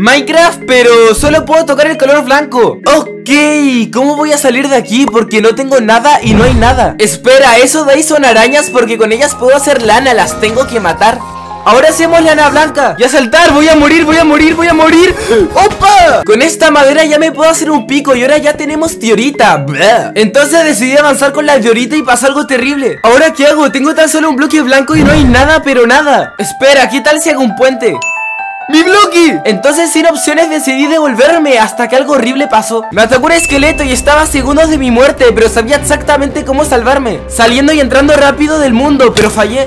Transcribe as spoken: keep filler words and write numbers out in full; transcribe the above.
Minecraft, pero solo puedo tocar el color blanco. Ok, ¿cómo voy a salir de aquí? Porque no tengo nada y no hay nada. Espera, eso de ahí son arañas, porque con ellas puedo hacer lana, las tengo que matar. Ahora hacemos lana blanca. Y a saltar, voy a morir, voy a morir, voy a morir. ¡Opa! Con esta madera ya me puedo hacer un pico. Y ahora ya tenemos diorita. Blah. Entonces decidí avanzar con la diorita y pasó algo terrible. ¿Ahora qué hago? Tengo tan solo un bloque blanco y no hay nada, pero nada. Espera, ¿qué tal si hago un puente? ¡Mi bloque! Entonces sin opciones decidí devolverme hasta que algo horrible pasó. Me atacó un esqueleto y estaba a segundos de mi muerte, pero sabía exactamente cómo salvarme, saliendo y entrando rápido del mundo, pero fallé.